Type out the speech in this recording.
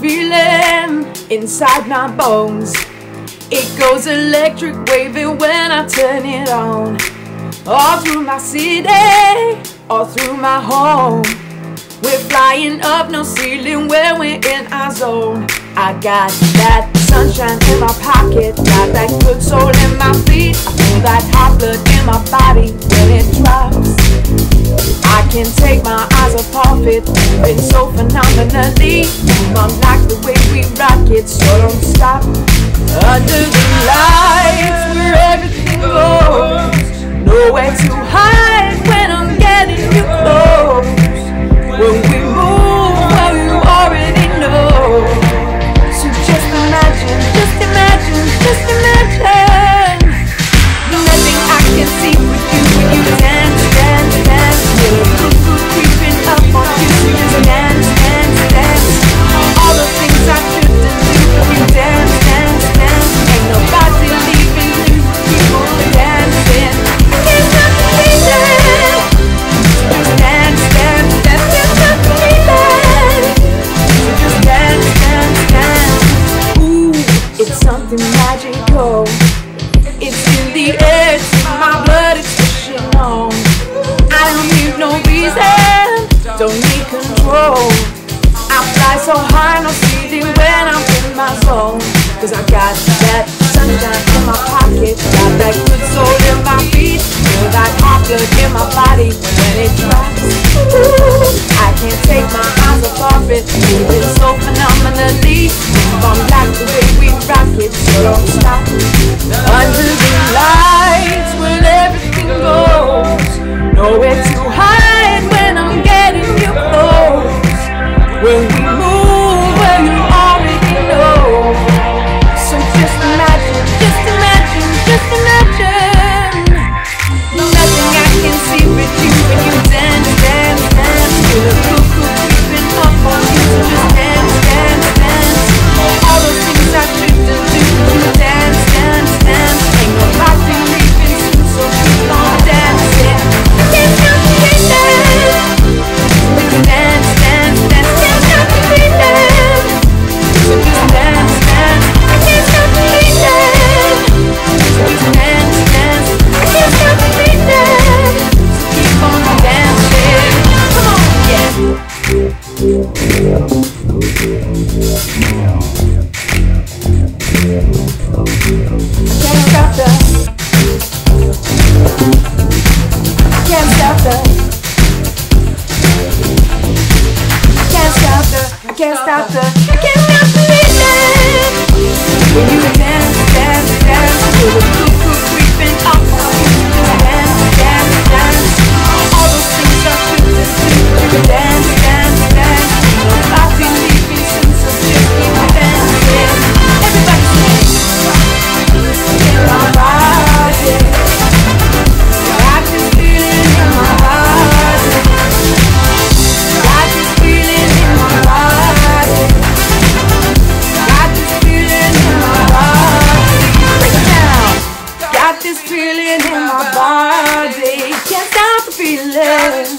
feeling inside my bones. It goes electric wavy when I turn it on. All through my city, all through my home. We're flying up, no ceiling when we're in our zone. I got that sunshine in my pocket, got that good soul in my feet. I feel that hot blood in my body when it drops. I can't take my eyes off of it, moving so phenomenally. Mom like the way we rock it, so don't stop. Under the lights where everything goes, nowhere to hide when I'm getting you close. When we move, well you already know. So just imagine, just imagine, just imagine. Nothing I can see with you when you dance, dance, dance. Blue creeping up on you, so you dance, dance, dance. All the things I couldn't do, but you dance, dance, dance. Ain't nobody leaving you, keep on dancing. It's amazing. Something magical, it's in the air, it's in my blood, it's pushing on. I don't need no reason, don't need control. I fly so high, no ceiling when I'm in my zone. Cause I got that sunshine in my pocket, got that good soul in my feet. Feel that hot blood in my body when it drops. Ooh, I can't take my eyes off of it, moving so phenomenally. From like the way we rock it, so don't stop. Under the lights when everything goes, nowhere to hide when I'm getting you close. When we move, well you already know. So just imagine, just imagine, just imagine. Nothing I can see with you when you dance, dance, dance. You're the cuckoo creeping up on you, so just dance, dance, dance. All the things I should do, you dance, dance, dance. Ain't nobody leaving you, so keep on dancing. Can't stop the beating. When you dance, dance, dance. Can't stop the beating. So just dance, dance. I can't stop the beating. So just dance, dance. I can't stop the beating. So keep on dancing. Come on, yeah. Feeling in my body, can't stop the feeling.